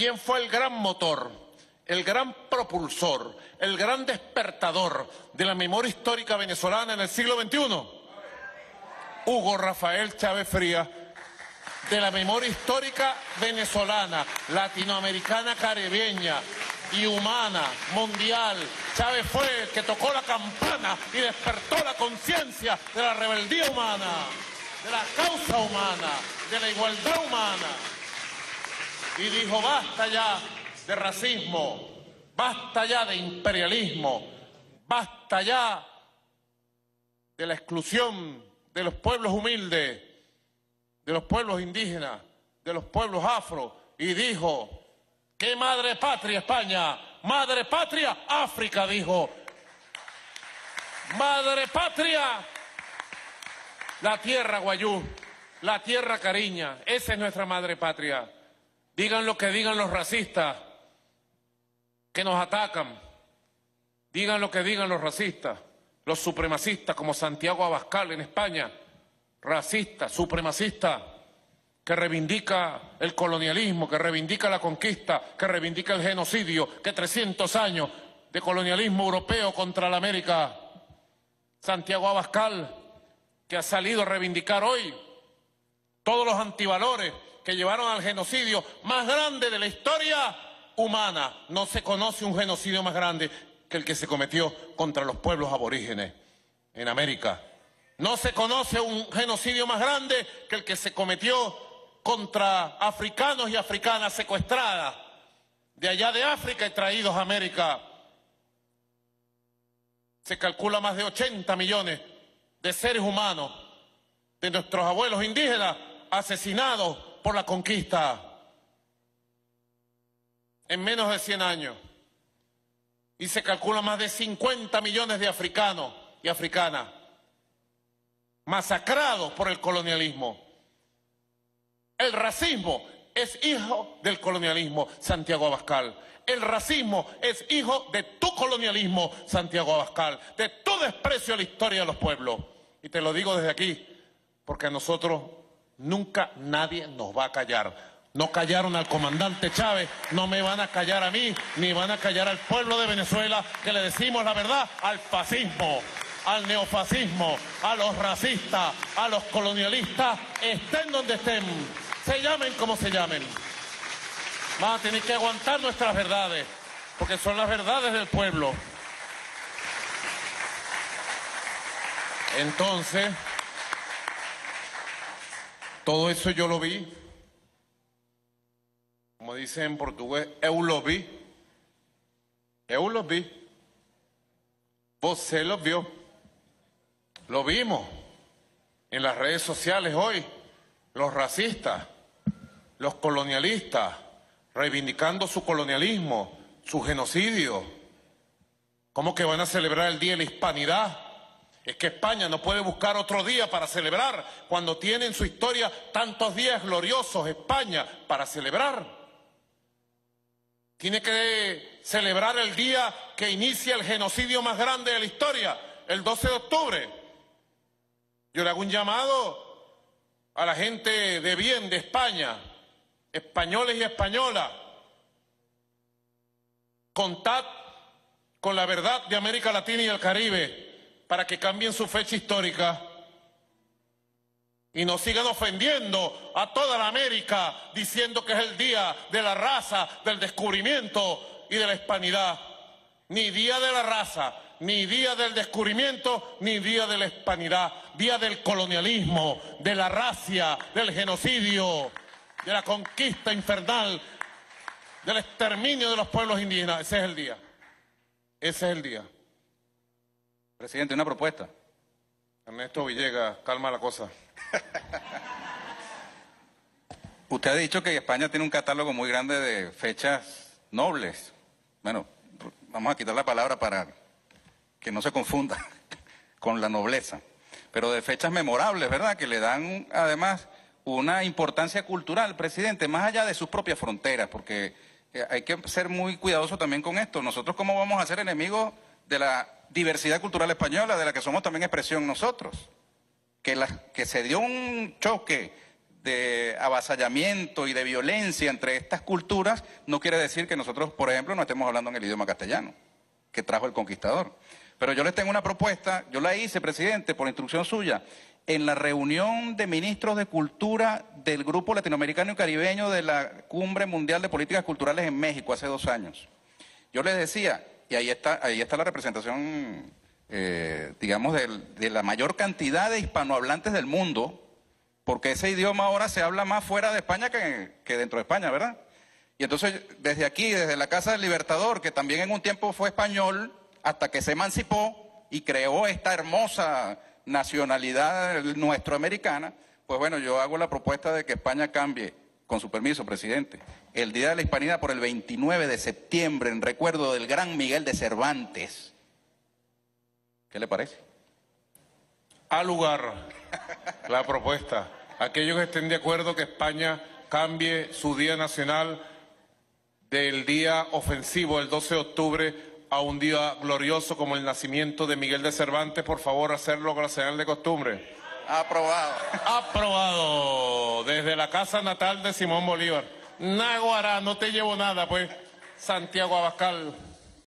¿Quién fue el gran motor, el gran propulsor, el gran despertador de la memoria histórica venezolana en el siglo XXI? Hugo Rafael Chávez Frías, de la memoria histórica venezolana, latinoamericana, caribeña y humana, mundial. Chávez fue el que tocó la campana y despertó la conciencia de la rebeldía humana, de la causa humana, de la igualdad humana. Y dijo, basta ya de racismo, basta ya de imperialismo, basta ya de la exclusión de los pueblos humildes, de los pueblos indígenas, de los pueblos afro. Y dijo, ¿qué madre patria España? Madre patria África, dijo. Madre patria, la tierra guayú, la tierra cariña, esa es nuestra madre patria. Digan lo que digan los racistas que nos atacan, digan lo que digan los racistas, los supremacistas como Santiago Abascal en España, racista, supremacista, que reivindica el colonialismo, que reivindica la conquista, que reivindica el genocidio, que 300 años de colonialismo europeo contra la América. Santiago Abascal, que ha salido a reivindicar hoy todos los antivalores que llevaron al genocidio más grande de la historia humana. No se conoce un genocidio más grande que el que se cometió contra los pueblos aborígenes en América. No se conoce un genocidio más grande que el que se cometió contra africanos y africanas secuestradas de allá de África y traídos a América. Se calcula más de 80 millones de seres humanos, de nuestros abuelos indígenas, asesinados por la conquista en menos de 100 años. Y se calcula más de 50 millones de africanos y africanas masacrados por el colonialismo. El racismo es hijo del colonialismo, Santiago Abascal. El racismo es hijo de tu colonialismo, Santiago Abascal, de tu desprecio a la historia de los pueblos. Y te lo digo desde aquí, porque a nosotros nunca nadie nos va a callar. No callaron al comandante Chávez, no me van a callar a mí, ni van a callar al pueblo de Venezuela, que le decimos la verdad al fascismo, al neofascismo, a los racistas, a los colonialistas, estén donde estén, se llamen como se llamen. Van a tener que aguantar nuestras verdades, porque son las verdades del pueblo. Entonces, todo eso yo lo vi, como dicen en portugués, eu lo vi, você lo vio, lo vimos en las redes sociales hoy, los racistas, los colonialistas, reivindicando su colonialismo, su genocidio. ¿Cómo que van a celebrar el Día de la Hispanidad? Es que España no puede buscar otro día para celebrar cuando tiene en su historia tantos días gloriosos España para celebrar. Tiene que celebrar el día que inicia el genocidio más grande de la historia, el 12 de octubre. Yo le hago un llamado a la gente de bien de España, españoles y españolas. Contad con la verdad de América Latina y el Caribe, para que cambien su fecha histórica y no sigan ofendiendo a toda la América diciendo que es el día de la raza, del descubrimiento y de la hispanidad. Ni día de la raza, ni día del descubrimiento, ni día de la hispanidad. Día del colonialismo, de la racia, del genocidio, de la conquista infernal, del exterminio de los pueblos indígenas. Ese es el día. Ese es el día. Presidente, una propuesta. Ernesto Villegas, calma la cosa. Usted ha dicho que España tiene un catálogo muy grande de fechas nobles. Bueno, vamos a quitar la palabra para que no se confunda con la nobleza. Pero de fechas memorables, ¿verdad? Que le dan, además, una importancia cultural, presidente, más allá de sus propias fronteras, porque hay que ser muy cuidadoso también con esto. Nosotros, ¿cómo vamos a ser enemigos de la diversidad cultural española, de la que somos también expresión nosotros? Que se dio un choque de avasallamiento y de violencia entre estas culturas, no quiere decir que nosotros, por ejemplo, no estemos hablando en el idioma castellano, que trajo el conquistador. Pero yo les tengo una propuesta, yo la hice, presidente, por instrucción suya, en la reunión de ministros de cultura del Grupo Latinoamericano y Caribeño de la Cumbre Mundial de Políticas Culturales en México hace 2 años. Yo les decía, y ahí está la representación, digamos, de la mayor cantidad de hispanohablantes del mundo, porque ese idioma ahora se habla más fuera de España que dentro de España, ¿verdad? Y entonces, desde aquí, desde la Casa del Libertador, que también en un tiempo fue español, hasta que se emancipó y creó esta hermosa nacionalidad nuestroamericana, pues bueno, yo hago la propuesta de que España cambie, con su permiso, presidente, el Día de la Hispanidad por el 29 de septiembre, en recuerdo del gran Miguel de Cervantes. ¿Qué le parece? Al lugar la propuesta. Aquellos que estén de acuerdo que España cambie su Día Nacional del día ofensivo, el 12 de octubre, a un día glorioso como el nacimiento de Miguel de Cervantes, por favor, hacerlo con la señal de costumbre. Aprobado. Aprobado. Desde la casa natal de Simón Bolívar. Naguará, no te llevo nada, pues. Santiago Abascal.